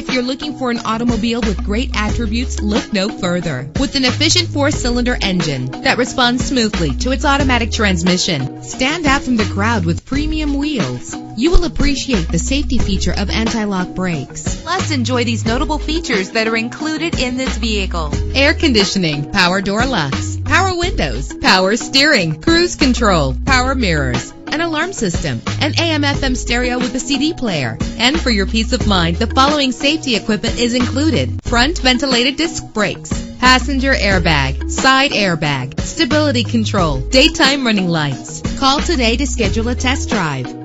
If you're looking for an automobile with great attributes, look no further. With an efficient four-cylinder engine that responds smoothly to its automatic transmission, stand out from the crowd with premium wheels. You will appreciate the safety feature of anti-lock brakes. Plus, enjoy these notable features that are included in this vehicle: air conditioning, power door locks, power windows, power steering, cruise control, power mirrors, an alarm system, an AM/FM stereo with a CD player. And for your peace of mind, the following safety equipment is included: front ventilated disc brakes, passenger airbag, side airbag, stability control, daytime running lights. Call today to schedule a test drive.